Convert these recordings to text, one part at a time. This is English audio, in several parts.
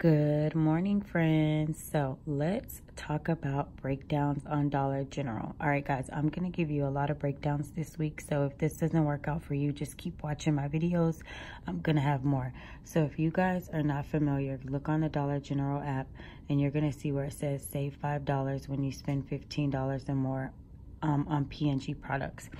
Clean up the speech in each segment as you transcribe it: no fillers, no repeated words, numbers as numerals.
Good morning, friends. So let's talk about breakdowns on Dollar General. All right, guys, I'm going to give you a lot of breakdowns this week. So if this doesn't work out for you, just keep watching my videos. I'm going to have more. So if you guys are not familiar, look on the Dollar General app and you're going to see where it says save $5 when you spend $15 or more on PNG products.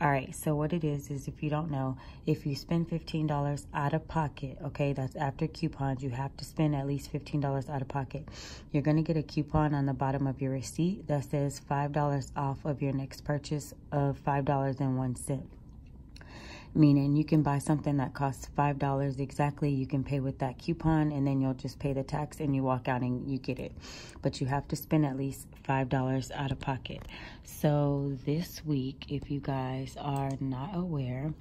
All right, so what it is if you don't know, if you spend $15 out of pocket, okay, that's after coupons, you have to spend at least $15 out of pocket. You're going to get a coupon on the bottom of your receipt that says $5 off of your next purchase of $5.01. Meaning you can buy something that costs $5 exactly, you can pay with that coupon, and then you'll just pay the tax and you walk out and you get it. But you have to spend at least $5 out of pocket. So this week, if you guys are not aware,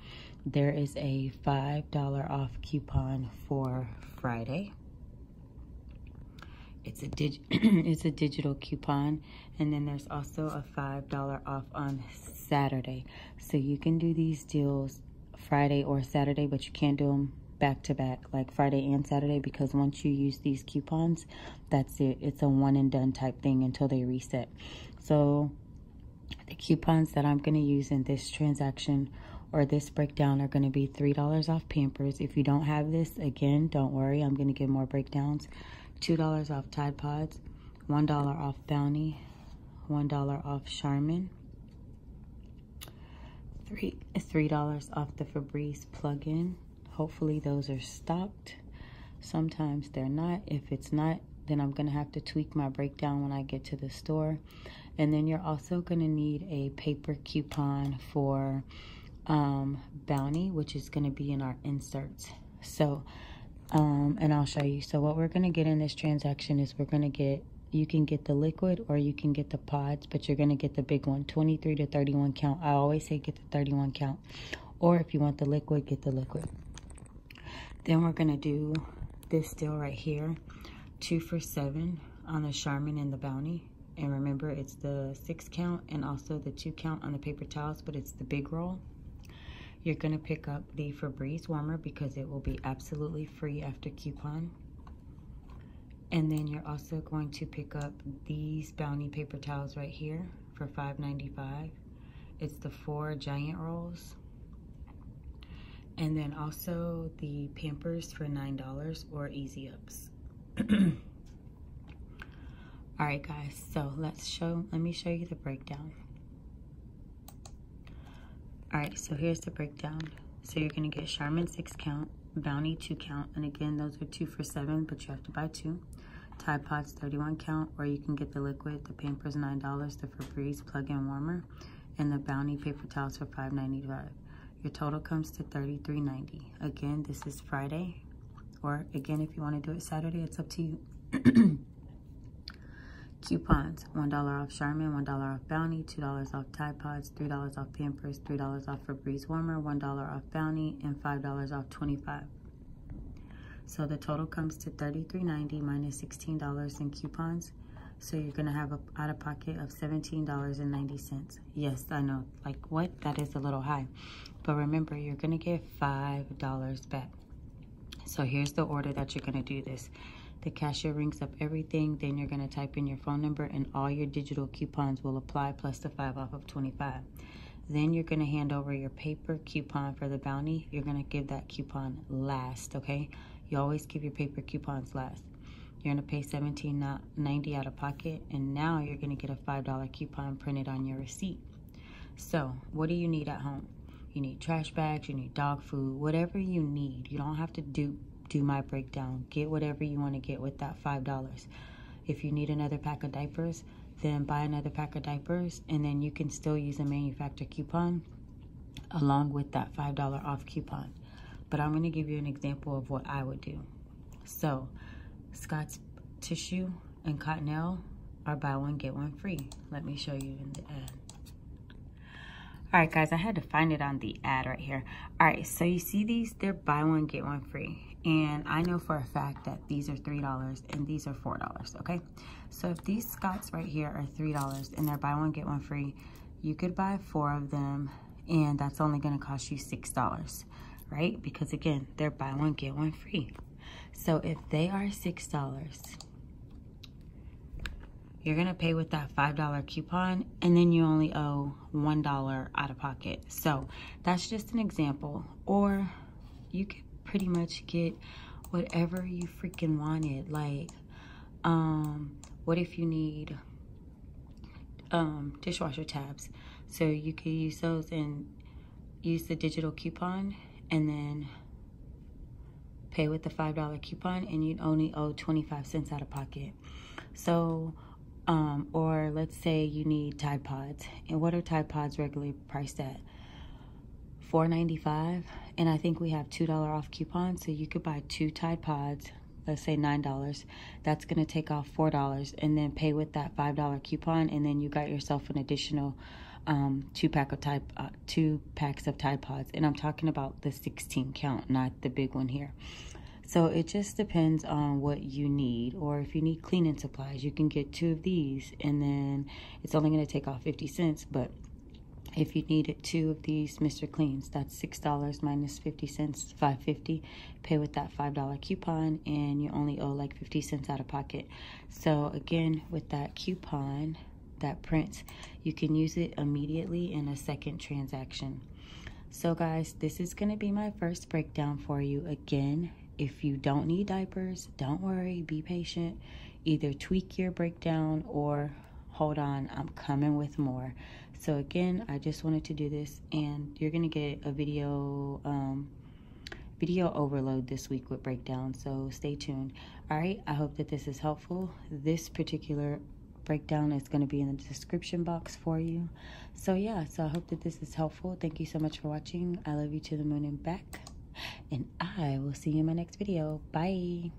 there is a $5 off coupon for Friday. It's a digital coupon, and then there's also a $5 off on Saturday. So you can do these deals Friday or Saturday, but you can't do them back to back, like Friday and Saturday, because once you use these coupons, that's it. It's a one and done type thing until they reset. So the coupons that I'm going to use in this transaction or this breakdown are going to be $3 off Pampers. If you don't have this, again, don't worry, I'm going to give more breakdowns. $2 off Tide Pods, $1 off Bounty, $1 off Charmin, $3 off the Febreze plug-in. Hopefully those are stocked. Sometimes they're not. If it's not, then I'm going to have to tweak my breakdown when I get to the store. And then you're also going to need a paper coupon for Bounty, which is going to be in our inserts. So, and I'll show you. So what we're going to get in this transaction is we're going to get, you can get the liquid or you can get the pods, but you're going to get the big one, 23 to 31 count. I always say get the 31 count, or if you want the liquid, get the liquid. Then we're going to do this deal right here, 2 for $7 on the Charmin and the Bounty. And remember, it's the 6 count and also the 2 count on the paper towels, but it's the big roll. You're going to pick up the Febreze warmer because it will be absolutely free after coupon. And then you're also going to pick up these Bounty paper towels right here for $5.95. It's the 4 giant rolls. And then also the Pampers for $9 or Easy Ups. All right, guys, so let me show you the breakdown. All right, so here's the breakdown. So you're gonna get Charmin 6 count, Bounty 2 count, and again, those are 2 for $7, but you have to buy 2. Tide Pods 31 count, or you can get the liquid, the Pampers $9, the Febreze plug-in warmer, and the Bounty paper towels for $5.95. Your total comes to $33.90. Again, this is Friday, or again, if you wanna do it Saturday, it's up to you. Coupons, $1 off Charmin, $1 off Bounty, $2 off Tide Pods, $3 off Pampers, $3 off Febreze warmer, $1 off Bounty, and $5 off 25. So the total comes to $33.90 minus $16 in coupons. So you're going to have a out of pocket of $17.90. Yes, I know, like what? That is a little high. But remember, you're going to get $5 back. So here's the order that you're going to do this. The cashier rings up everything, then you're going to type in your phone number and all your digital coupons will apply plus the 5 off of 25. Then you're going to hand over your paper coupon for the Bounty. You're going to give that coupon last, okay? You always give your paper coupons last. You're going to pay $17.90 out of pocket, and now you're going to get a $5 coupon printed on your receipt. So what do you need at home? You need trash bags, you need dog food, whatever you need. You don't have to do my breakdown. Get whatever you want to get with that $5. If you need another pack of diapers, then buy another pack of diapers, and then you can still use a manufacturer coupon along with that $5 off coupon. But I'm going to give you an example of what I would do. So Scott's tissue and Cottonelle are buy one get one free. Let me show you in the ad. All right, guys, I had to find it on the ad right here. All right, so you see these, they're buy one, get one free. And I know for a fact that these are $3 and these are $4, okay? So if these Scott's right here are $3 and they're buy one, get one free, you could buy 4 of them and that's only gonna cost you $6, right? Because again, they're buy one, get one free. So if they are $6, you're gonna pay with that $5 coupon, and then you only owe $1 out of pocket. So that's just an example. Or you could pretty much get whatever you freaking wanted. Like, what if you need dishwasher tabs? So you could use those and use the digital coupon, and then pay with the $5 coupon, and you'd only owe 25 cents out of pocket. So, or let's say you need Tide Pods. And what are Tide Pods regularly priced at? $4.95. And I think we have $2 off coupons, so you could buy 2 Tide Pods, let's say $9. That's going to take off $4, and then pay with that $5 coupon, and then you got yourself an additional 2 packs of Tide Pods. And I'm talking about the 16 count, not the big one here. So it just depends on what you need. Or if you need cleaning supplies, you can get 2 of these, and then it's only going to take off 50 cents. But if you needed 2 of these Mister Cleans, that's $6 minus 50 cents, $5.50. Pay with that $5 coupon, and you only owe like 50 cents out of pocket. So again, with that coupon, that prints, you can use it immediately in a second transaction. So guys, this is going to be my first breakdown for you. Again, if you don't need diapers, don't worry, be patient. Either tweak your breakdown or hold on, I'm coming with more. So again, I just wanted to do this, and you're gonna get a video video overload this week with breakdown, so stay tuned. All right, I hope that this is helpful. This particular breakdown is going to be in the description box for you. So yeah, so I hope that this is helpful. Thank you so much for watching. I love you to the moon and back, and I will see you in my next video. Bye.